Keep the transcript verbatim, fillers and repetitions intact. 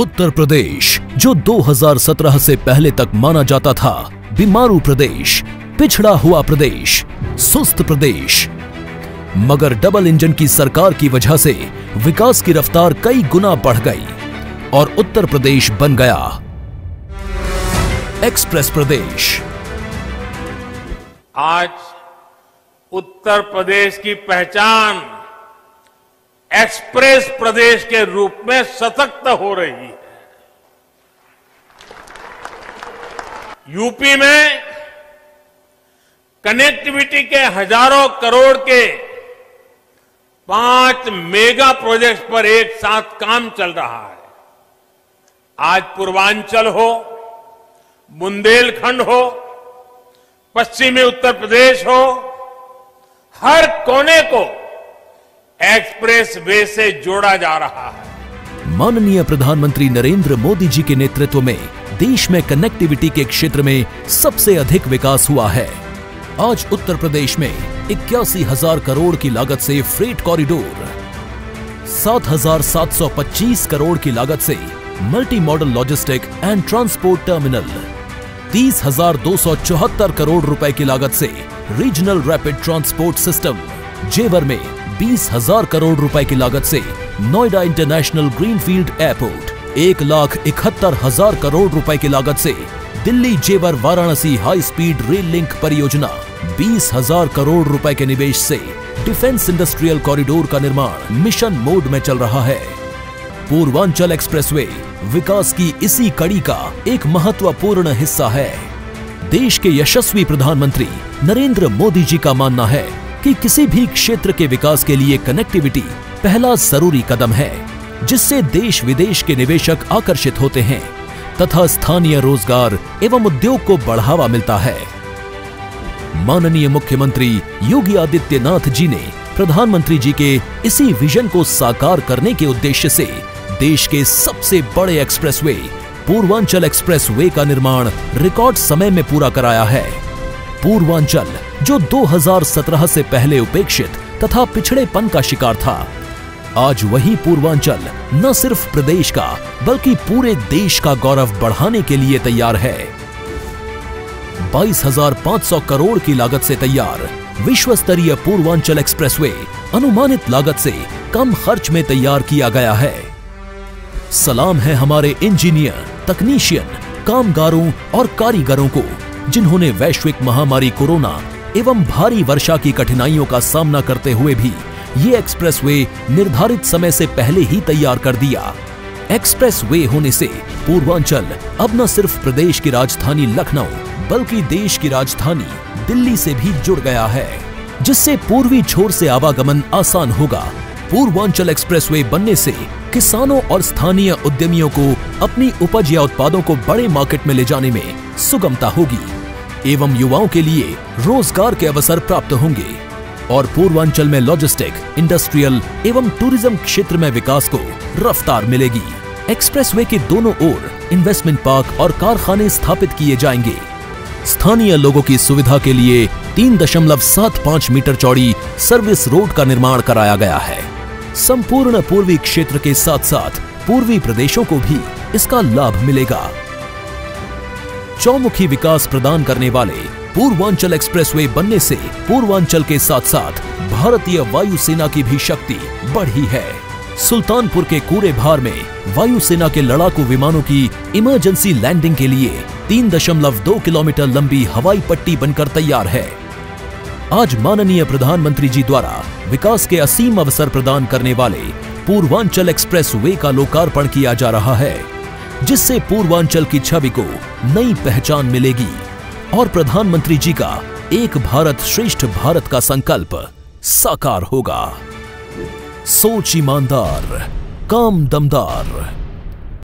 उत्तर प्रदेश, जो दो हज़ार सत्रह से पहले तक माना जाता था बीमारू प्रदेश, पिछड़ा हुआ प्रदेश, सुस्त प्रदेश, मगर डबल इंजन की सरकार की वजह से विकास की रफ्तार कई गुना बढ़ गई और उत्तर प्रदेश बन गया एक्सप्रेस प्रदेश। आज उत्तर प्रदेश की पहचान एक्सप्रेस प्रदेश के रूप में सशक्त हो रही है। यूपी में कनेक्टिविटी के हजारों करोड़ के पांच मेगा प्रोजेक्ट्स पर एक साथ काम चल रहा है। आज पूर्वांचल हो, बुंदेलखंड हो, पश्चिमी उत्तर प्रदेश हो, हर कोने को एक्सप्रेस वे से जोड़ा जा रहा है। माननीय प्रधानमंत्री नरेंद्र मोदी जी के नेतृत्व में देश में कनेक्टिविटी के क्षेत्र में सबसे अधिक विकास हुआ है। आज उत्तर प्रदेश में इक्यासी हजार करोड़ की लागत से फ्रेट कॉरिडोर, सात हजार सात सौ पच्चीस करोड़ की लागत से multi modal logistic and transport terminal, तीस हजार दो सौ चौहत्तर करोड़ रुपए की लागत से रीजनल रैपिड ट्रांसपोर्ट सिस्टम, जेवर में बीस हजार करोड़ रुपए की लागत से नोएडा इंटरनेशनल ग्रीनफील्ड एयरपोर्ट, एक लाख इकहत्तर हजार करोड़ रुपए की लागत से Delhi Jewar Varanasi high speed rail link परियोजना, बीस हजार करोड़ रुपए के निवेश से डिफेंस इंडस्ट्रियल कॉरिडोर का निर्माण मिशन मोड में चल रहा है। पूर्वांचल एक्सप्रेसवे विकास की इसी कड़ी का एक महत्वपूर्ण हिस्सा है। देश के यशस्वी प्रधानमंत्री नरेंद्र मोदी जी का मानना है कि किसी भी क्षेत्र के विकास के लिए कनेक्टिविटी पहला जरूरी कदम है, जिससे देश विदेश के निवेशक आकर्षित होते हैं तथा स्थानीय रोजगार एवं उद्योग को बढ़ावा मिलता है। माननीय मुख्यमंत्री योगी आदित्यनाथ जी ने प्रधानमंत्री जी के इसी विजन को साकार करने के उद्देश्य से देश के सबसे बड़े एक्सप्रेसवे पूर्वांचल एक्सप्रेसवे का निर्माण रिकॉर्ड समय में पूरा कराया है। पूर्वांचल, जो दो हज़ार सत्रह से पहले उपेक्षित तथा पिछड़ेपन का शिकार था, आज वही पूर्वांचल न सिर्फ प्रदेश का बल्कि पूरे देश का गौरव बढ़ाने के लिए तैयार है। बाईस हज़ार पाँच सौ करोड़ की लागत से तैयार विश्व स्तरीय पूर्वांचल एक्सप्रेसवे अनुमानित लागत से कम खर्च में तैयार किया गया है। सलाम है हमारे इंजीनियर, तकनीशियन, कामगारों और कारीगरों को, जिन्होंने वैश्विक महामारी कोरोना एवं भारी वर्षा की कठिनाइयों का सामना करते हुए भी ये एक्सप्रेसवे निर्धारित समय से पहले ही तैयार कर दिया। एक्सप्रेसवे होने से पूर्वांचल अब न सिर्फ प्रदेश की राजधानी लखनऊ बल्कि देश की राजधानी दिल्ली से भी जुड़ गया है, जिससे पूर्वी छोर से आवागमन आसान होगा। पूर्वांचल एक्सप्रेसवे बनने से किसानों और स्थानीय उद्यमियों को अपनी उपज या उत्पादों को बड़े मार्केट में ले जाने में सुगमता होगी एवं युवाओं के लिए रोजगार के अवसर प्राप्त होंगे और पूर्वांचल में लॉजिस्टिक, इंडस्ट्रियल एवं टूरिज्म क्षेत्र में विकास को रफ्तार मिलेगी। एक्सप्रेसवे के दोनों ओर इन्वेस्टमेंट पार्क और कारखाने स्थापित किए जाएंगे। स्थानीय लोगों की सुविधा के लिए तीन दशमलव सात पाँच मीटर चौड़ी सर्विस रोड का निर्माण कराया गया है। संपूर्ण पूर्वी क्षेत्र के साथ साथ पूर्वी प्रदेशों को भी इसका लाभ मिलेगा। चौमुखी विकास प्रदान करने वाले पूर्वांचल एक्सप्रेसवे बनने से पूर्वांचल के साथ साथ भारतीय वायुसेना की भी शक्ति बढ़ी है। सुल्तानपुर के कूरेभार में वायुसेना के लड़ाकू विमानों की इमरजेंसी लैंडिंग के लिए तीन दशमलव दो किलोमीटर लंबी हवाई पट्टी बनकर तैयार है। आज माननीय प्रधानमंत्री जी द्वारा विकास के असीम अवसर प्रदान करने वाले पूर्वांचल एक्सप्रेसवे का लोकार्पण किया जा रहा है, जिससे पूर्वांचल की छवि को नई पहचान मिलेगी और प्रधानमंत्री जी का एक भारत श्रेष्ठ भारत का संकल्प साकार होगा। सोच ईमानदार, काम दमदार।